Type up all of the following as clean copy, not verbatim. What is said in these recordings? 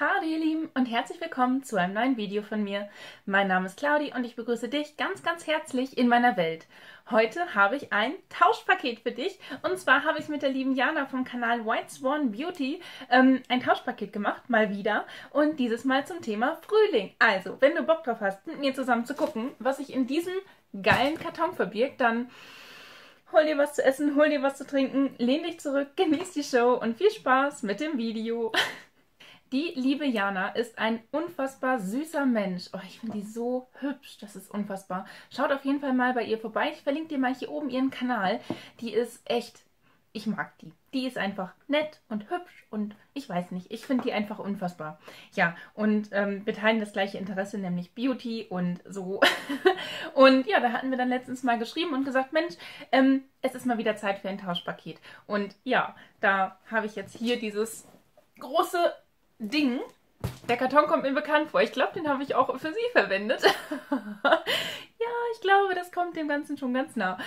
Hallo ihr Lieben und herzlich willkommen zu einem neuen Video von mir. Mein Name ist Claudi und ich begrüße dich ganz, ganz herzlich in meiner Welt. Heute habe ich ein Tauschpaket für dich und zwar habe ich mit der lieben Jana vom Kanal White Swan Beauty ein Tauschpaket gemacht, mal wieder, und dieses Mal zum Thema Frühling. Also, wenn du Bock drauf hast, mit mir zusammen zu gucken, was sich in diesem geilen Karton verbirgt, dann hol dir was zu essen, hol dir was zu trinken, lehn dich zurück, genieß die Show und viel Spaß mit dem Video. Die liebe Jana ist ein unfassbar süßer Mensch. Oh, ich finde die so hübsch. Das ist unfassbar. Schaut auf jeden Fall mal bei ihr vorbei. Ich verlinke dir mal hier oben ihren Kanal. Die ist echt... Ich mag die. Die ist einfach nett und hübsch und ich weiß nicht. Ich finde die einfach unfassbar. Ja, und wir teilen das gleiche Interesse, nämlich Beauty und so. Und ja, da hatten wir dann letztens mal geschrieben und gesagt, Mensch, es ist mal wieder Zeit für ein Tauschpaket. Und ja, da habe ich jetzt hier dieses große... Ding. Der Karton kommt mir bekannt vor. Ich glaube, den habe ich auch für sie verwendet. Ja, ich glaube, das kommt dem Ganzen schon ganz nah.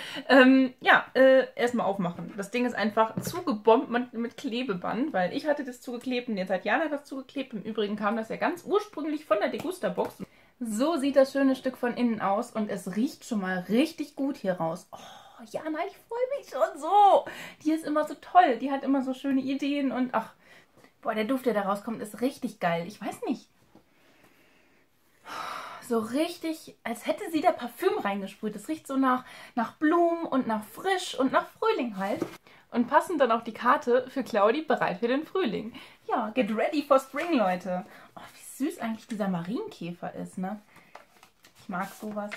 Erstmal aufmachen. Das Ding ist einfach zugebombt mit Klebeband, weil ich hatte das zugeklebt und jetzt hat Jana das zugeklebt. Im Übrigen kam das ja ganz ursprünglich von der Degustabox. So sieht das schöne Stück von innen aus und es riecht schon mal richtig gut hier raus. Oh. Jana, ich freue mich schon so. Die ist immer so toll. Die hat immer so schöne Ideen und ach, boah, der Duft, der da rauskommt, ist richtig geil. Ich weiß nicht. So richtig, als hätte sie da Parfüm reingesprüht. Es riecht so nach Blumen und nach frisch und nach Frühling halt. Und passend dann auch die Karte für Claudi, bereit für den Frühling. Ja, get ready for spring, Leute. Oh, wie süß eigentlich dieser Marienkäfer ist, ne? Ich mag sowas.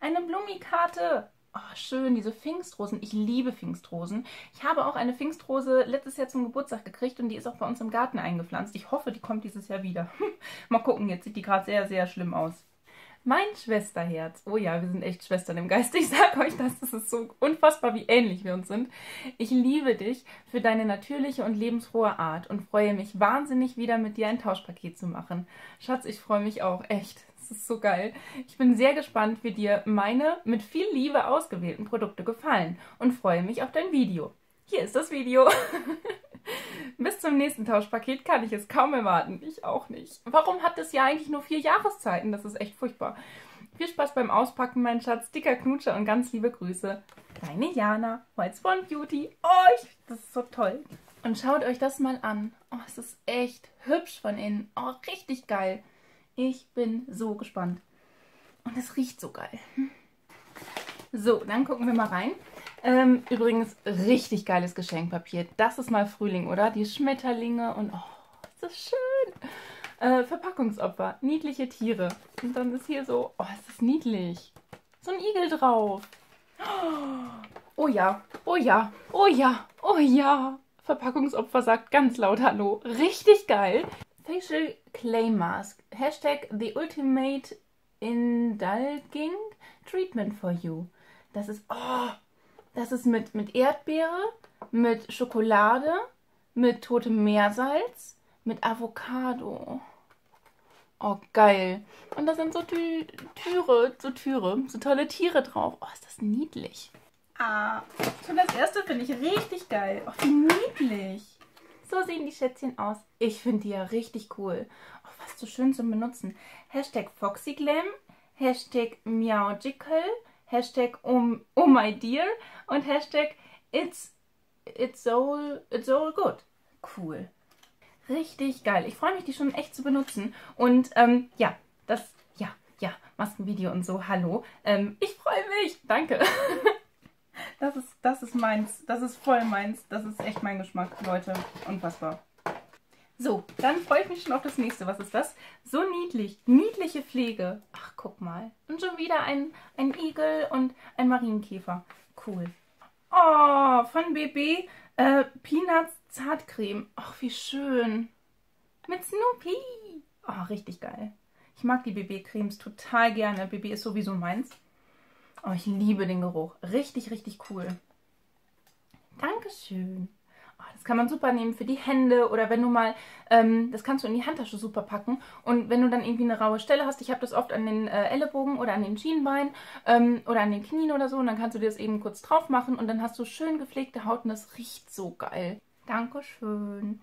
Eine Blumikarte. Oh, schön, diese Pfingstrosen. Ich liebe Pfingstrosen. Ich habe auch eine Pfingstrose letztes Jahr zum Geburtstag gekriegt und die ist auch bei uns im Garten eingepflanzt. Ich hoffe, die kommt dieses Jahr wieder. Mal gucken, jetzt sieht die gerade sehr, sehr schlimm aus. Mein Schwesterherz. Oh ja, wir sind echt Schwestern im Geist. Ich sage euch das, das ist so unfassbar, wie ähnlich wir uns sind. Ich liebe dich für deine natürliche und lebensfrohe Art und freue mich wahnsinnig, wieder mit dir ein Tauschpaket zu machen. Schatz, ich freue mich auch, echt. Das ist so geil. Ich bin sehr gespannt, wie dir meine mit viel Liebe ausgewählten Produkte gefallen und freue mich auf dein Video. Hier ist das Video. Bis zum nächsten Tauschpaket kann ich es kaum erwarten. Ich auch nicht. Warum hat das Jahr eigentlich nur 4 Jahreszeiten? Das ist echt furchtbar. Viel Spaß beim Auspacken, mein Schatz. Dicker Knutscher und ganz liebe Grüße. Deine Jana, White Swan Beauty. Oh, das ist so toll. Und schaut euch das mal an. Oh, es ist echt hübsch von innen. Oh, richtig geil. Ich bin so gespannt. Und es riecht so geil. So, dann gucken wir mal rein. Übrigens, richtig geiles Geschenkpapier. Das ist mal Frühling, oder? Die Schmetterlinge und oh, ist das schön. Verpackungsopfer, niedliche Tiere. Und dann ist hier so, oh, ist das niedlich. So ein Igel drauf. Oh ja, oh ja, oh ja, oh ja. Verpackungsopfer sagt ganz laut Hallo. Richtig geil. Facial Clay Mask, Hashtag The Ultimate Indulging Treatment for You. Das ist, oh, das ist mit Erdbeere, mit Schokolade, mit totem Meersalz, mit Avocado. Oh, geil. Und da sind so so tolle Tiere drauf. Oh, ist das niedlich. Ah, schon das erste finde ich richtig geil. Oh, wie niedlich. So sehen die Schätzchen aus. Ich finde die ja richtig cool. Oh, fast so schön zum Benutzen. Hashtag FoxyGlam, Hashtag Meowgical, Hashtag Oh My Dear und Hashtag It's all good. Cool. Richtig geil. Ich freue mich, die schon echt zu benutzen. Und ja, Maskenvideo und so. Hallo. Ich freue mich. Danke. Das ist meins. Das ist voll meins. Das ist echt mein Geschmack, Leute. Unfassbar. So, dann freue ich mich schon auf das nächste. Was ist das? So niedlich. Niedliche Pflege. Ach, guck mal. Und schon wieder ein Igel und ein Marienkäfer. Cool. Oh, von BB Peanuts Zartcreme. Ach, wie schön. Mit Snoopy. Oh, richtig geil. Ich mag die BB-Cremes total gerne. BB ist sowieso meins. Oh, ich liebe den Geruch. Richtig, richtig cool. Dankeschön. Oh, das kann man super nehmen für die Hände oder wenn du mal, das kannst du in die Handtasche super packen. Und wenn du dann irgendwie eine raue Stelle hast, ich habe das oft an den Ellenbogen oder an den Schienbeinen oder an den Knien oder so. Und dann kannst du dir das eben kurz drauf machen und dann hast du schön gepflegte Haut und das riecht so geil. Dankeschön.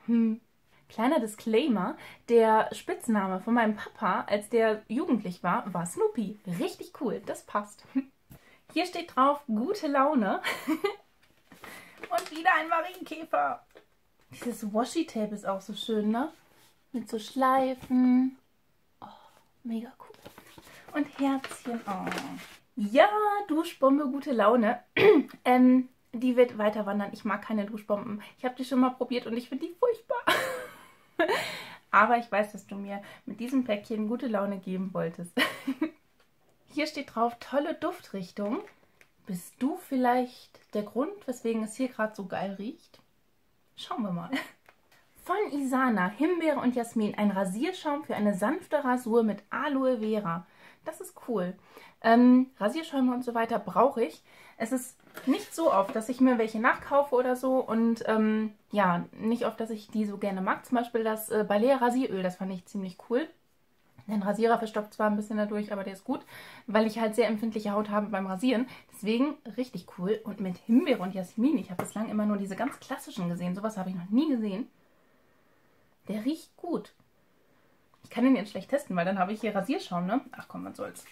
Kleiner Disclaimer, der Spitzname von meinem Papa, als der jugendlich war, war Snoopy. Richtig cool, das passt. Hier steht drauf, gute Laune. Und wieder ein Marienkäfer. Dieses Washi-Tape ist auch so schön, ne? Mit so Schleifen. Oh, mega cool. Und Herzchen. Oh. Ja, Duschbombe, gute Laune. Die wird weiter wandern. Ich mag keine Duschbomben. Ich habe die schon mal probiert und ich finde die furchtbar. Aber ich weiß, dass du mir mit diesem Päckchen gute Laune geben wolltest. Hier steht drauf, tolle Duftrichtung. Bist du vielleicht der Grund, weswegen es hier gerade so geil riecht? Schauen wir mal. Von Isana, Himbeere und Jasmin. Ein Rasierschaum für eine sanfte Rasur mit Aloe Vera. Das ist cool. Rasierschäume und so weiter brauche ich. Es ist nicht so oft, dass ich mir welche nachkaufe oder so. Und ja, nicht oft, dass ich die so gerne mag. Zum Beispiel das Balea Rasieröl, das fand ich ziemlich cool. Den Rasierer verstopft zwar ein bisschen dadurch, aber der ist gut, weil ich halt sehr empfindliche Haut habe beim Rasieren. Deswegen richtig cool. Und mit Himbeere und Jasmin, ich habe bislang immer nur diese ganz klassischen gesehen. Sowas habe ich noch nie gesehen. Der riecht gut. Ich kann den jetzt schlecht testen, weil dann habe ich hier Rasierschaum, ne? Ach komm, was soll's.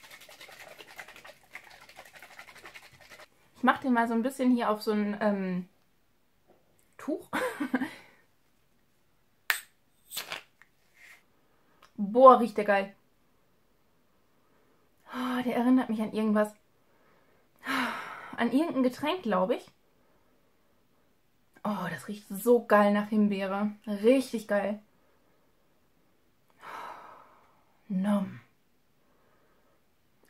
Ich mache den mal so ein bisschen hier auf so ein Tuch. Boah, riecht der geil. Oh, der erinnert mich an irgendwas. An irgendein Getränk, glaube ich. Oh, das riecht so geil nach Himbeere. Richtig geil. Nom.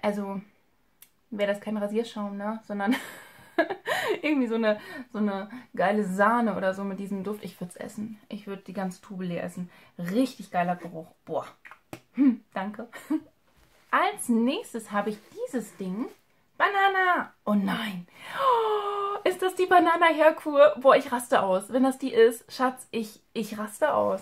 Also wäre das kein Rasierschaum, ne? Sondern irgendwie so eine geile Sahne oder so mit diesem Duft. Ich würde es essen. Ich würde die ganze Tube leer essen. Richtig geiler Geruch. Boah. Danke. Als nächstes habe ich dieses Ding. Banana. Oh nein. Oh, ist das die Banana Hairkur? Boah, ich raste aus. Wenn das die ist, Schatz, ich raste aus.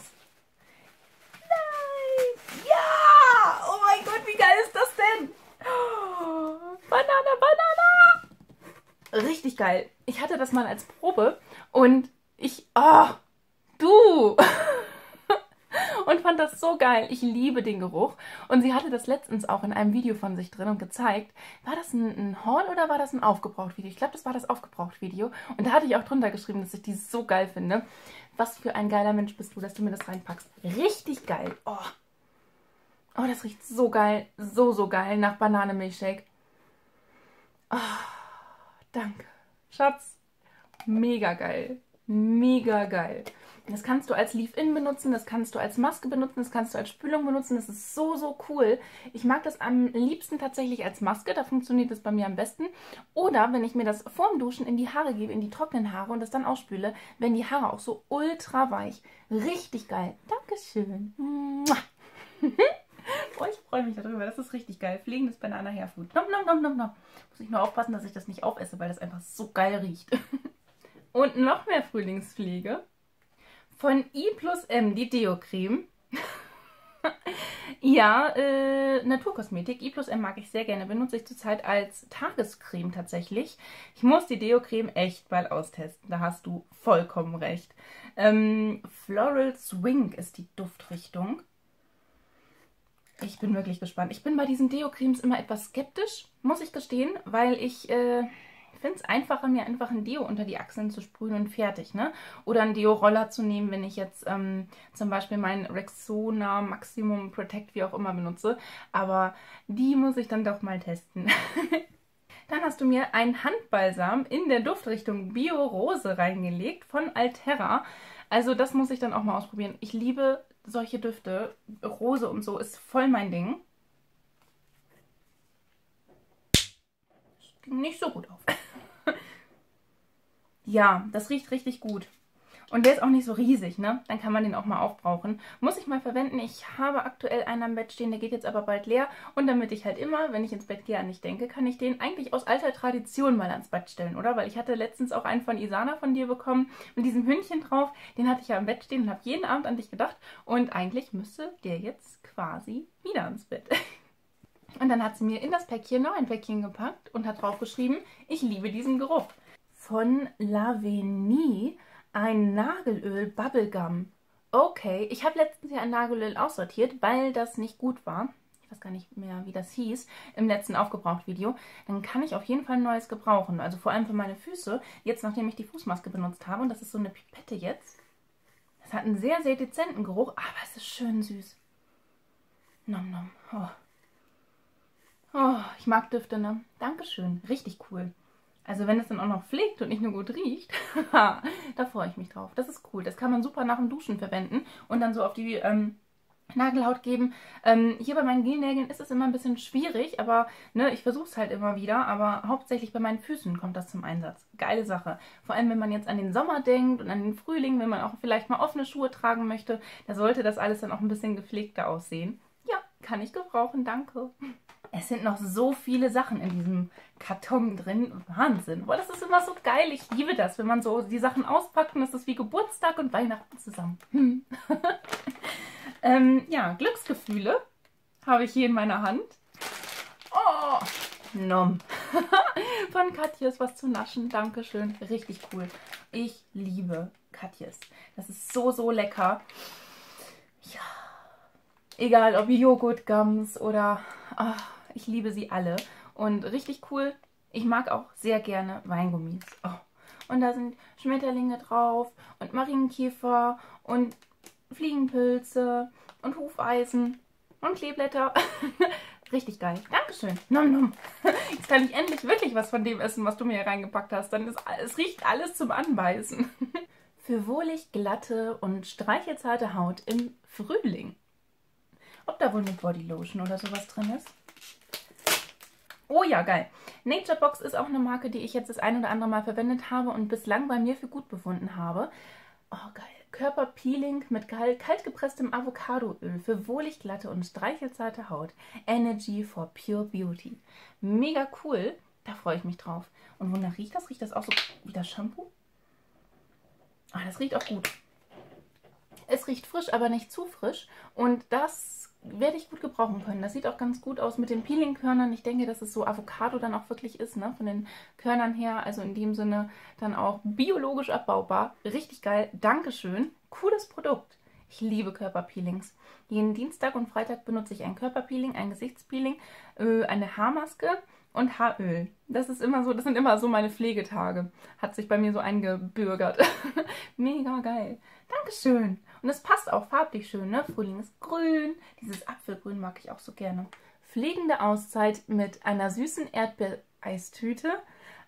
Banana, Banana! Richtig geil. Ich hatte das mal als Probe und ich... Oh, du! Und fand das so geil. Ich liebe den Geruch. Und sie hatte das letztens auch in einem Video von sich drin und gezeigt. War das ein Haul oder war das ein Aufgebraucht-Video? Ich glaube, das war das Aufgebraucht-Video. Und da hatte ich auch drunter geschrieben, dass ich die so geil finde. Was für ein geiler Mensch bist du, dass du mir das reinpackst. Richtig geil. Oh, oh, das riecht so geil. So, so geil nach Bananenmilchshake. Oh, danke. Schatz, mega geil. Mega geil. Das kannst du als Leave-In benutzen, das kannst du als Maske benutzen, das kannst du als Spülung benutzen. Das ist so, so cool. Ich mag das am liebsten tatsächlich als Maske, da funktioniert das bei mir am besten. Oder wenn ich mir das vorm Duschen in die Haare gebe, in die trockenen Haare und das dann ausspüle, werden die Haare auch so ultra weich. Richtig geil. Dankeschön. Oh, ich freue mich darüber. Das ist richtig geil. Pflegendes Banana Hairfood. Nom, nom, nom, nom, nom. Muss ich nur aufpassen, dass ich das nicht aufesse, weil das einfach so geil riecht. Und noch mehr Frühlingspflege. Von I+M, die Deo-Creme. Ja, Naturkosmetik. I+M mag ich sehr gerne. Benutze ich zurzeit als Tagescreme tatsächlich. Ich muss die Deo-Creme echt mal austesten. Da hast du vollkommen recht. Floral Swing ist die Duftrichtung. Ich bin wirklich gespannt. Ich bin bei diesen Deo-Cremes immer etwas skeptisch, muss ich gestehen, weil ich finde es einfacher, mir einfach ein Deo unter die Achseln zu sprühen und fertig, ne? Oder einen Deo-Roller zu nehmen, wenn ich jetzt zum Beispiel meinen Rexona Maximum Protect, wie auch immer, benutze. Aber die muss ich dann doch mal testen. Dann hast du mir einen Handbalsam in der Duftrichtung Bio-Rose reingelegt von Alterra. Also das muss ich dann auch mal ausprobieren. Ich liebe solche Düfte, Rose und so, ist voll mein Ding. Ging nicht so gut auf. Ja, das riecht richtig gut. Und der ist auch nicht so riesig, ne? Dann kann man den auch mal aufbrauchen. Muss ich mal verwenden. Ich habe aktuell einen am Bett stehen, der geht jetzt aber bald leer. Und damit ich halt immer, wenn ich ins Bett gehe, an dich denke, kann ich den eigentlich aus alter Tradition mal ans Bett stellen, oder? Weil ich hatte letztens auch einen von Isana von dir bekommen, mit diesem Hündchen drauf. Den hatte ich ja am Bett stehen und habe jeden Abend an dich gedacht. Und eigentlich müsste der jetzt quasi wieder ans Bett. Und dann hat sie mir in das Päckchen noch ein Päckchen gepackt und hat draufgeschrieben, ich liebe diesen Geruch. Von Laveni. Ein Nagelöl Bubblegum. Okay, ich habe letztens ja ein Nagelöl aussortiert, weil das nicht gut war. Ich weiß gar nicht mehr, wie das hieß, im letzten Aufgebraucht-Video. Dann kann ich auf jeden Fall ein neues gebrauchen. Also vor allem für meine Füße, jetzt nachdem ich die Fußmaske benutzt habe. Und das ist so eine Pipette jetzt. Das hat einen sehr, sehr dezenten Geruch, aber es ist schön süß. Nom nom. Oh. Oh, ich mag Düfte, ne? Dankeschön. Richtig cool. Also wenn es dann auch noch pflegt und nicht nur gut riecht, da freue ich mich drauf. Das ist cool. Das kann man super nach dem Duschen verwenden und dann so auf die Nagelhaut geben. Hier bei meinen Gelnägeln ist es immer ein bisschen schwierig, aber ne, ich versuche es halt immer wieder. Aber hauptsächlich bei meinen Füßen kommt das zum Einsatz. Geile Sache. Vor allem, wenn man jetzt an den Sommer denkt und an den Frühling, wenn man auch vielleicht mal offene Schuhe tragen möchte, da sollte das alles dann auch ein bisschen gepflegter aussehen. Ja, kann ich gebrauchen, danke. Es sind noch so viele Sachen in diesem Karton drin. Wahnsinn. Boah, das ist immer so geil. Ich liebe das, wenn man so die Sachen auspackt und das ist wie Geburtstag und Weihnachten zusammen. Hm. Ja, Glücksgefühle habe ich hier in meiner Hand. Oh, nom. Von Katjes was zu naschen. Dankeschön. Richtig cool. Ich liebe Katjes. Das ist so, so lecker. Ja. Egal, ob Joghurtgums oder... Ach, ich liebe sie alle. Und richtig cool, ich mag auch sehr gerne Weingummis. Oh. Und da sind Schmetterlinge drauf und Marienkäfer und Fliegenpilze und Hufeisen und Kleeblätter. Richtig geil. Dankeschön. Nom nom. Jetzt kann ich endlich wirklich was von dem essen, was du mir hier reingepackt hast. Dann es riecht alles zum Anbeißen. Für wohlig glatte und streichelzarte Haut im Frühling. Ob da wohl eine Bodylotion oder sowas drin ist. Oh ja, geil. Nature Box ist auch eine Marke, die ich jetzt das ein oder andere Mal verwendet habe und bislang bei mir für gut befunden habe. Oh, geil. Körperpeeling mit kaltgepresstem Avocadoöl für wohlig glatte und streichelzarte Haut. Energy for Pure Beauty. Mega cool. Da freue ich mich drauf. Und wonach riecht das? Riecht das auch so wie das Shampoo? Ah, das riecht auch gut. Es riecht frisch, aber nicht zu frisch. Und das werde ich gut gebrauchen können. Das sieht auch ganz gut aus mit den Peelingkörnern. Ich denke, dass es so Avocado dann auch wirklich ist, ne? Von den Körnern her. Also in dem Sinne dann auch biologisch abbaubar. Richtig geil. Dankeschön. Cooles Produkt. Ich liebe Körperpeelings. Jeden Dienstag und Freitag benutze ich ein Körperpeeling, ein Gesichtspeeling, eine Haarmaske und Haaröl. Das ist immer so, das sind immer so meine Pflegetage. Hat sich bei mir so eingebürgert. Mega geil. Dankeschön. Und es passt auch farblich schön, ne? Frühling ist grün. Dieses Apfelgrün mag ich auch so gerne. Pflegende Auszeit mit einer süßen Erdbeereistüte,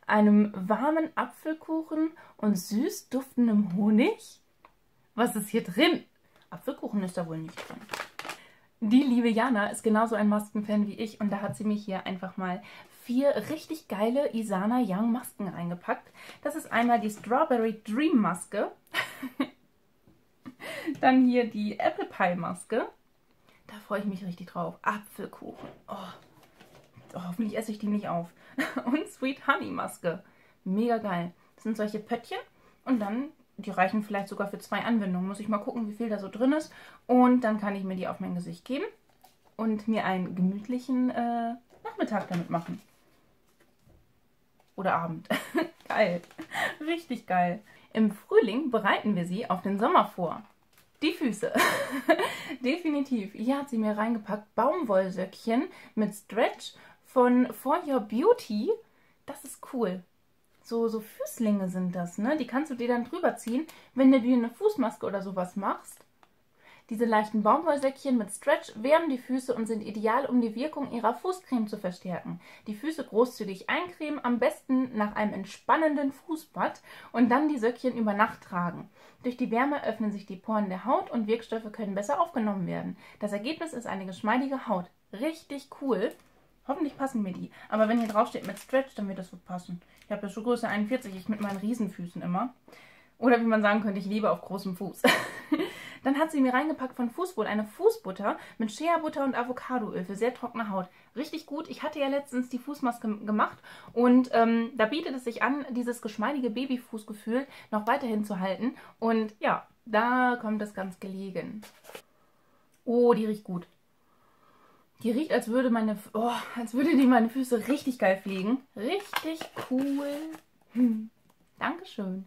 einem warmen Apfelkuchen und süß duftendem Honig. Was ist hier drin? Apfelkuchen ist da wohl nicht drin. Die liebe Jana ist genauso ein Maskenfan wie ich und da hat sie mich hier einfach mal 4 richtig geile Isana Young Masken reingepackt. Das ist einmal die Strawberry Dream Maske. Dann hier die Apple Pie Maske. Da freue ich mich richtig drauf. Apfelkuchen. Oh. Oh, hoffentlich esse ich die nicht auf. Und Sweet Honey Maske. Mega geil. Das sind solche Pöttchen. Und dann, die reichen vielleicht sogar für 2 Anwendungen. Muss ich mal gucken, wie viel da so drin ist. Und dann kann ich mir die auf mein Gesicht geben. Und mir einen gemütlichen Nachmittag damit machen. Oder Abend. Geil. Richtig geil. Im Frühling bereiten wir sie auf den Sommer vor. Die Füße. Definitiv. Hier hat sie mir reingepackt. Baumwollsöckchen mit Stretch von For Your Beauty. Das ist cool. So Füßlinge sind das, ne? Die kannst du dir dann drüber ziehen, wenn du dir eine Fußmaske oder sowas machst. Diese leichten Baumwollsäckchen mit Stretch wärmen die Füße und sind ideal, um die Wirkung ihrer Fußcreme zu verstärken. Die Füße großzügig eincremen, am besten nach einem entspannenden Fußbad und dann die Söckchen über Nacht tragen. Durch die Wärme öffnen sich die Poren der Haut und Wirkstoffe können besser aufgenommen werden. Das Ergebnis ist eine geschmeidige Haut. Richtig cool. Hoffentlich passen mir die. Aber wenn hier draufsteht mit Stretch, dann wird das gut passen. Ich habe ja schon Größe 41, ich mit meinen Riesenfüßen immer. Oder wie man sagen könnte, ich lebe auf großem Fuß. Dann hat sie mir reingepackt von Fußwohl eine Fußbutter mit Shea-Butter und Avocadoöl für sehr trockene Haut. Richtig gut. Ich hatte ja letztens die Fußmaske gemacht und da bietet es sich an, dieses geschmeidige Babyfußgefühl noch weiterhin zu halten. Und ja, da kommt das ganz gelegen. Oh, die riecht gut. Die riecht, als würde die meine Füße richtig geil pflegen. Richtig cool. Dankeschön.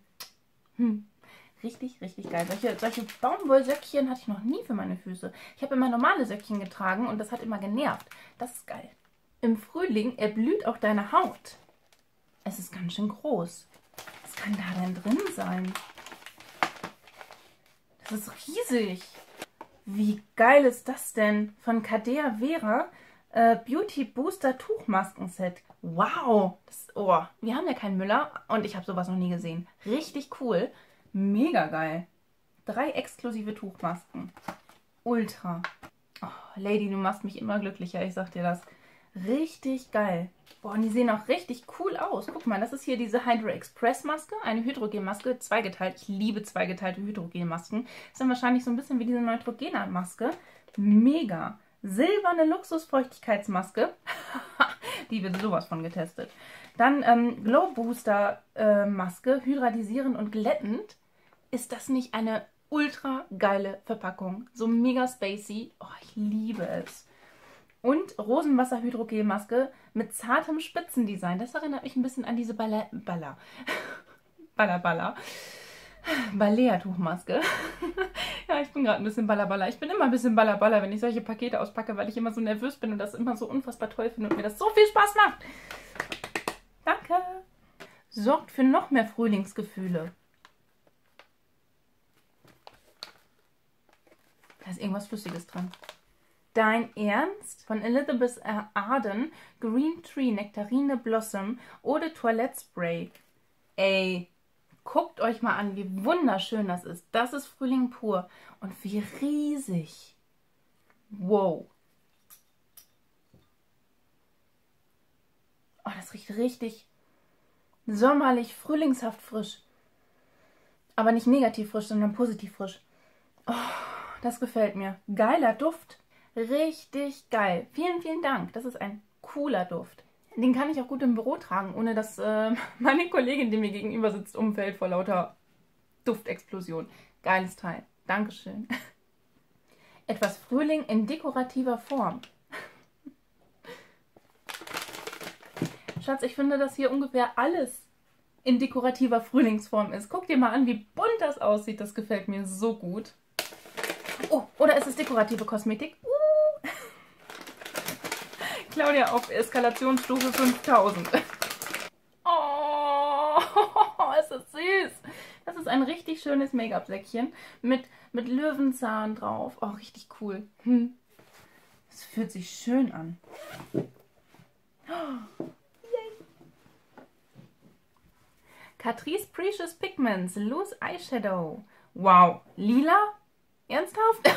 richtig, richtig geil. Solche Baumwollsöckchen hatte ich noch nie für meine Füße. Ich habe immer normale Söckchen getragen und das hat immer genervt. Das ist geil. Im Frühling erblüht auch deine Haut. Es ist ganz schön groß. Was kann da denn drin sein? Das ist riesig. Wie geil ist das denn? Von Cadea Vera Beauty Booster Tuchmaskenset. Wow. Wir haben ja keinen Müller und ich habe sowas noch nie gesehen. Richtig cool. Mega geil. 3 exklusive Tuchmasken. Ultra. Oh, Lady, du machst mich immer glücklicher. Ich sag dir das. Richtig geil. Boah, und die sehen auch richtig cool aus. Guck mal, das ist hier diese Hydro Express Maske, eine Hydrogelmaske, zweigeteilt. Ich liebe zweigeteilte Hydrogelmasken. Ist dann wahrscheinlich so ein bisschen wie diese Neutrogena Maske. Mega. Silberne Luxusfeuchtigkeitsmaske. Die wird sowas von getestet. Dann Glow Booster Maske, hydratisierend und glättend. Ist das nicht eine ultra geile Verpackung? So mega spacey. Oh, ich liebe es. Und Rosenwasser-Hydrogelmaske mit zartem Spitzendesign. Das erinnert mich ein bisschen an diese Balea-Tuchmaske. Ja, ich bin gerade ein bisschen Ballerballer. Ich bin immer ein bisschen Ballerballer, wenn ich solche Pakete auspacke, weil ich immer so nervös bin und das immer so unfassbar toll finde und mir das so viel Spaß macht. Danke. Sorgt für noch mehr Frühlingsgefühle. Da ist irgendwas Flüssiges dran. Dein Ernst? Von Elizabeth Arden, Green Tree, Nektarine Blossom, Eau de Toilette Spray. Ey, guckt euch mal an, wie wunderschön das ist. Das ist Frühling pur. Und wie riesig. Wow. Oh, das riecht richtig sommerlich, frühlingshaft frisch. Aber nicht negativ frisch, sondern positiv frisch. Oh, das gefällt mir. Geiler Duft. Richtig geil. Vielen, vielen Dank. Das ist ein cooler Duft. Den kann ich auch gut im Büro tragen, ohne dass meine Kollegin, die mir gegenüber sitzt, umfällt vor lauter Duftexplosion. Geiles Teil. Dankeschön. Etwas Frühling in dekorativer Form. Schatz, ich finde, dass hier ungefähr alles in dekorativer Frühlingsform ist. Guck dir mal an, wie bunt das aussieht. Das gefällt mir so gut. Oh, oder ist es dekorative Kosmetik? Claudia auf Eskalationsstufe 5000. Oh, ist das süß. Das ist ein richtig schönes Make-up-Säckchen mit Löwenzahn drauf. Oh, richtig cool. Es fühlt sich schön an. Oh, yay. Catrice Precious Pigments Loose Eyeshadow. Wow, lila? Ernsthaft?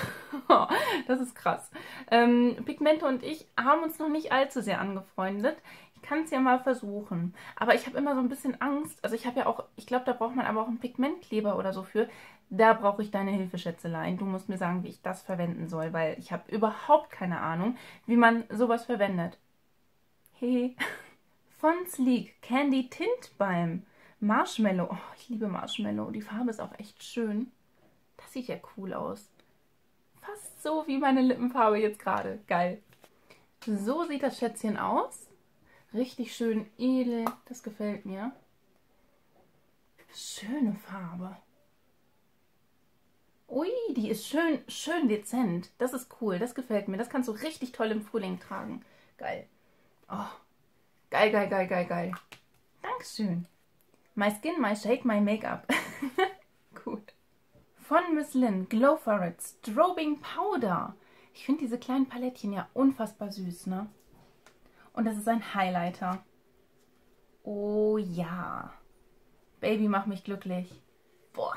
Das ist krass. Pigmente und ich haben uns noch nicht allzu sehr angefreundet. Ich kann es ja mal versuchen. Aber ich habe immer so ein bisschen Angst. Also ich habe ja auch, ich glaube, da braucht man aber auch einen Pigmentkleber oder so für. Da brauche ich deine Hilfe, Schätzelein. Du musst mir sagen, wie ich das verwenden soll, weil ich habe überhaupt keine Ahnung, wie man sowas verwendet. Hey. Von Sleek Candy Tint Balm Marshmallow. Oh, ich liebe Marshmallow. Die Farbe ist auch echt schön. Das sieht ja cool aus. Fast so wie meine Lippenfarbe jetzt gerade. Geil. So sieht das Schätzchen aus. Richtig schön edel. Das gefällt mir. Schöne Farbe. Ui, die ist schön, schön dezent. Das ist cool. Das gefällt mir. Das kannst du richtig toll im Frühling tragen. Geil. Oh, geil, geil, geil, geil, geil. Dankeschön. My skin, my shake, my Make-up. Cool. Von Misslyn, Glow For It, Strobing Powder. Ich finde diese kleinen Palettchen ja unfassbar süß, ne? Und das ist ein Highlighter. Oh ja. Baby, mach mich glücklich. Boah.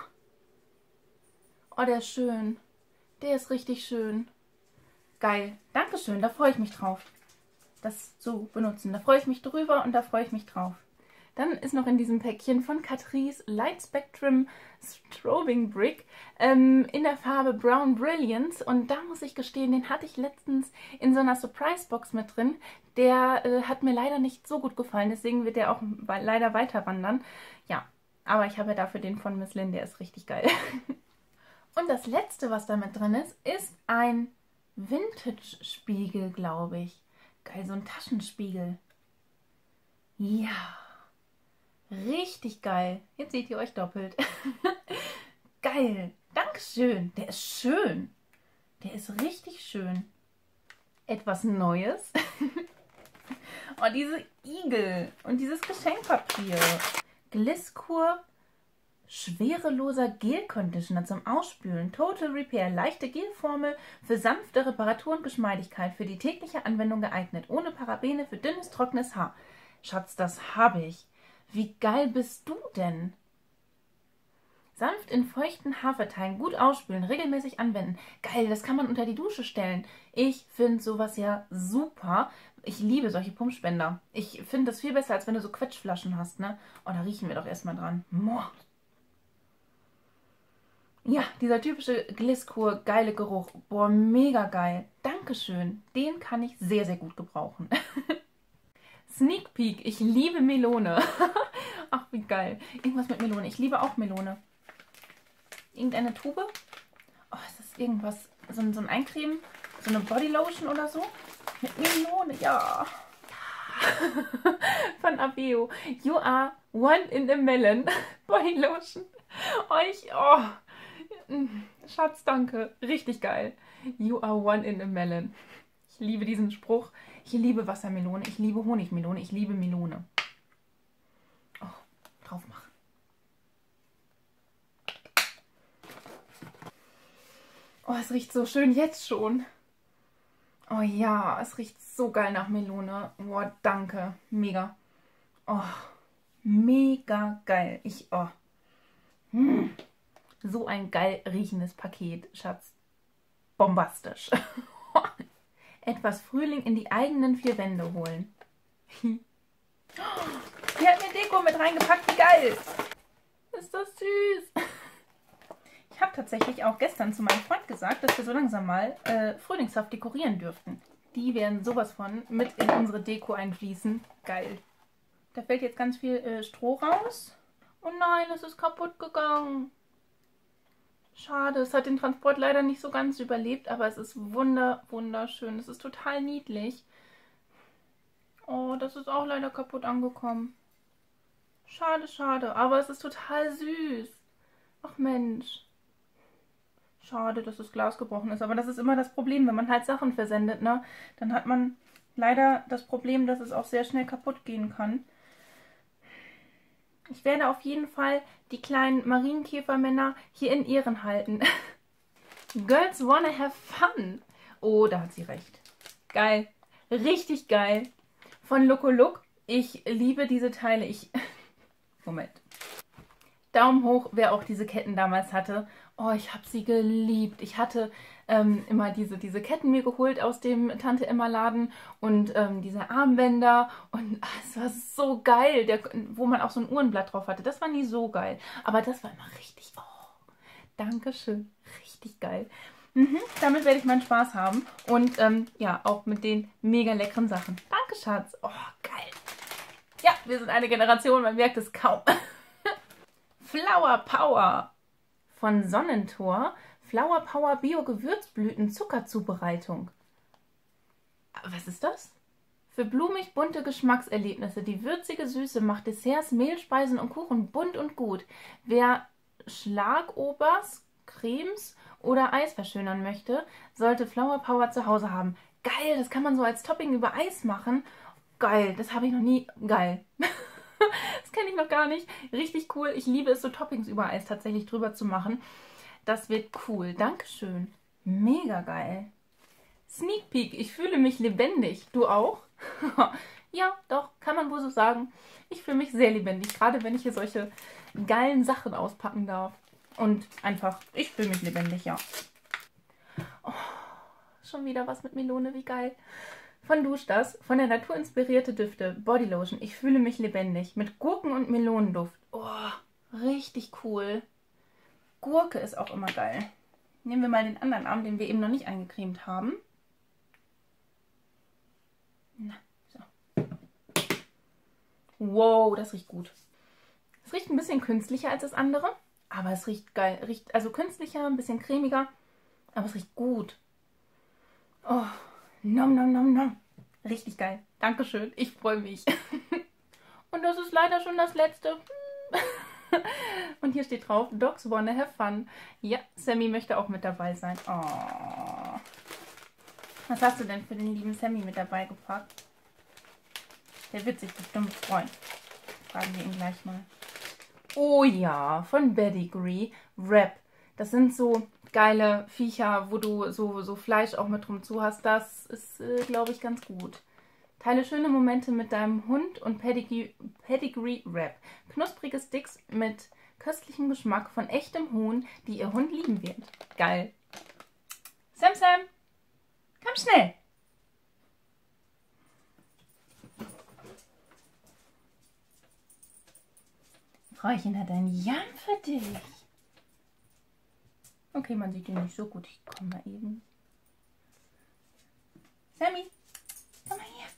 Oh, der ist schön. Der ist richtig schön. Geil. Dankeschön, da freue ich mich drauf. Das zu benutzen. Da freue ich mich drüber und da freue ich mich drauf. Dann ist noch in diesem Päckchen von Catrice Light Spectrum Strobing Brick in der Farbe Brown Brilliance. Und da muss ich gestehen, den hatte ich letztens in so einer Surprise-Box mit drin. Der hat mir leider nicht so gut gefallen, deswegen wird der auch leider weiter wandern. Ja, aber ich habe ja dafür den von Misslyn, der ist richtig geil. Und das letzte, was da mit drin ist, ist ein Vintage-Spiegel, glaube ich. Geil, so ein Taschenspiegel. Ja. Richtig geil. Jetzt seht ihr euch doppelt. Geil. Dankeschön. Der ist schön. Der ist richtig schön. Etwas Neues. Und diese Igel und dieses Geschenkpapier. Gliskur schwereloser Gel-Conditioner zum Ausspülen. Total Repair. Leichte Gelformel für sanfte Reparatur und Geschmeidigkeit. Für die tägliche Anwendung geeignet. Ohne Parabene für dünnes, trockenes Haar. Schatz, das habe ich. Wie geil bist du denn? Sanft in feuchten Haarverteilen, gut ausspülen, regelmäßig anwenden. Geil, das kann man unter die Dusche stellen. Ich finde sowas ja super. Ich liebe solche Pumpspender. Ich finde das viel besser, als wenn du so Quetschflaschen hast, ne? Oh, da riechen wir doch erstmal dran. Boah. Ja, dieser typische Gliskur, geile Geruch. Boah, mega geil. Dankeschön. Den kann ich sehr, sehr gut gebrauchen. Sneak Peek. Ich liebe Melone. Ach, wie geil. Irgendwas mit Melone. Ich liebe auch Melone. Irgendeine Tube. Oh, ist das irgendwas? So ein Eincremen? So eine Bodylotion oder so? Mit Melone, ja. Von Aveo. You are one in a melon. Bodylotion. Euch, oh. Schatz, danke. Richtig geil. You are one in a melon. Ich liebe diesen Spruch. Ich liebe Wassermelone. Ich liebe Honigmelone. Ich liebe Melone. Oh, drauf machen. Oh, es riecht so schön jetzt schon. Oh ja, es riecht so geil nach Melone. Oh, danke. Mega. Oh, mega geil. So ein geil riechendes Paket, Schatz. Bombastisch. Etwas Frühling in die eigenen vier Wände holen. Die hat mir Deko mit reingepackt. Wie geil. Ist das süß. Ich habe tatsächlich auch gestern zu meinem Freund gesagt, dass wir so langsam mal frühlingshaft dekorieren dürften. Die werden sowas von mit in unsere Deko einfließen. Geil. Da fällt jetzt ganz viel Stroh raus. Oh nein, es ist kaputt gegangen. Schade, es hat den Transport leider nicht so ganz überlebt, aber es ist wunderschön. Es ist total niedlich. Oh, das ist auch leider kaputt angekommen. Schade, schade, aber es ist total süß. Ach Mensch. Schade, dass das Glas gebrochen ist, aber das ist immer das Problem, wenn man halt Sachen versendet, ne? Dann hat man leider das Problem, dass es auch sehr schnell kaputt gehen kann. Ich werde auf jeden Fall die kleinen Marienkäfermänner hier in Ehren halten. Girls wanna have fun. Oh, da hat sie recht. Geil. Richtig geil. Von LokoLook. Ich liebe diese Teile. Moment. Daumen hoch, wer auch diese Ketten damals hatte. Oh, ich habe sie geliebt. Ich hatte immer diese Ketten mir geholt aus dem Tante-Emma-Laden und diese Armbänder. Und es war so geil, wo man auch so ein Uhrenblatt drauf hatte. Das war nie so geil. Aber das war immer richtig, oh, Dankeschön, richtig geil. Damit werde ich meinen Spaß haben. Und ja, auch mit den mega leckeren Sachen. Danke, Schatz. Oh, geil. Ja, wir sind eine Generation, man merkt es kaum. Flower Power von Sonnentor. Flower Power Bio Gewürzblüten Zuckerzubereitung. Was ist das? Für blumig bunte Geschmackserlebnisse. Die würzige Süße macht Desserts, Mehlspeisen und Kuchen bunt und gut. Wer Schlagobers, Cremes oder Eis verschönern möchte, sollte Flower Power zu Hause haben. Geil, das kann man so als Topping über Eis machen. Geil, das habe ich noch nie. Geil. Das kenne ich noch gar nicht. Richtig cool. Ich liebe es, so Toppings über Eis tatsächlich drüber zu machen. Das wird cool. Dankeschön. Mega geil. Sneak Peek. Ich fühle mich lebendig. Du auch? Ja, doch. Kann man wohl so sagen. Ich fühle mich sehr lebendig. Gerade wenn ich hier solche geilen Sachen auspacken darf. Und einfach, ich fühle mich lebendig, ja. Oh, schon wieder was mit Melone. Wie geil. Von Dusch das, von der Natur inspirierte Düfte, Bodylotion, ich fühle mich lebendig, mit Gurken- und Melonenduft. Oh, richtig cool. Gurke ist auch immer geil. Nehmen wir mal den anderen Arm, den wir eben noch nicht eingecremt haben. Na, so. Wow, das riecht gut. Es riecht ein bisschen künstlicher als das andere, aber es riecht geil. Riecht also künstlicher, ein bisschen cremiger, aber es riecht gut. Oh, nom, nom, nom, nom. Richtig geil. Dankeschön. Ich freue mich. Und das ist leider schon das Letzte. Und hier steht drauf, Dogs wanna have fun. Ja, Sammy möchte auch mit dabei sein. Oh. Was hast du denn für den lieben Sammy mit dabei gepackt? Der wird sich bestimmt freuen. Fragen wir ihn gleich mal. Oh ja, von Pedigree Wrap. Das sind so geile Viecher, wo du so Fleisch auch mit drum zu hast. Das ist, glaube ich, ganz gut. Teile schöne Momente mit deinem Hund und Pedigree Wrap. Knusprige Sticks mit köstlichem Geschmack von echtem Huhn, die ihr Hund lieben wird. Geil. Sam, komm schnell. Fräulein hat ein Jam für dich. Okay, man sieht ihn nicht so gut. Ich komme mal eben. Sammy, komm mal her.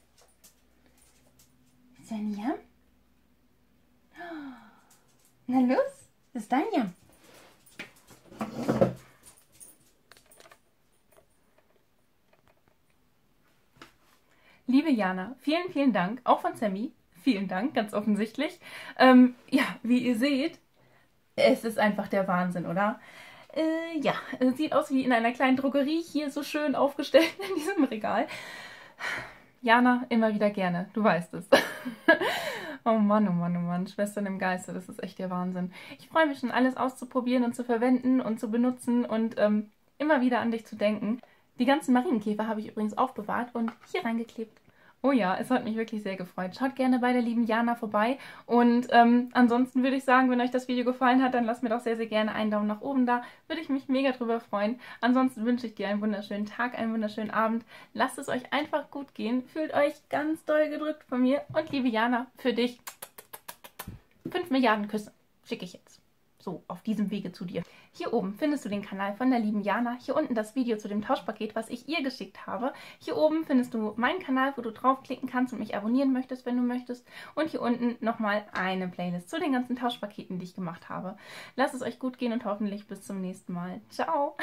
Ist dein Jam? Na los, das ist dein Jam. Liebe Jana, vielen, vielen Dank, auch von Sammy. Vielen Dank, ganz offensichtlich. Ja, wie ihr seht, es ist einfach der Wahnsinn, oder? Ja, sieht aus wie in einer kleinen Drogerie, hier so schön aufgestellt in diesem Regal. Jana, immer wieder gerne, du weißt es. Oh Mann, oh Mann, oh Mann, Schwestern im Geiste, das ist echt der Wahnsinn. Ich freue mich schon, alles auszuprobieren und zu verwenden und zu benutzen und immer wieder an dich zu denken. Die ganzen Marienkäfer habe ich übrigens aufbewahrt und hier reingeklebt. Oh ja, es hat mich wirklich sehr gefreut. Schaut gerne bei der lieben Jana vorbei. Und ansonsten würde ich sagen, wenn euch das Video gefallen hat, dann lasst mir doch sehr, sehr gerne einen Daumen nach oben da. Würde ich mich mega drüber freuen. Ansonsten wünsche ich dir einen wunderschönen Tag, einen wunderschönen Abend. Lasst es euch einfach gut gehen. Fühlt euch ganz doll gedrückt von mir. Und liebe Jana, für dich 5 Milliarden Küsse schicke ich jetzt. So, auf diesem Wege zu dir. Hier oben findest du den Kanal von der lieben Jana. Hier unten das Video zu dem Tauschpaket, was ich ihr geschickt habe. Hier oben findest du meinen Kanal, wo du draufklicken kannst und mich abonnieren möchtest, wenn du möchtest. Und hier unten nochmal eine Playlist zu den ganzen Tauschpaketen, die ich gemacht habe. Lasst es euch gut gehen und hoffentlich bis zum nächsten Mal. Ciao!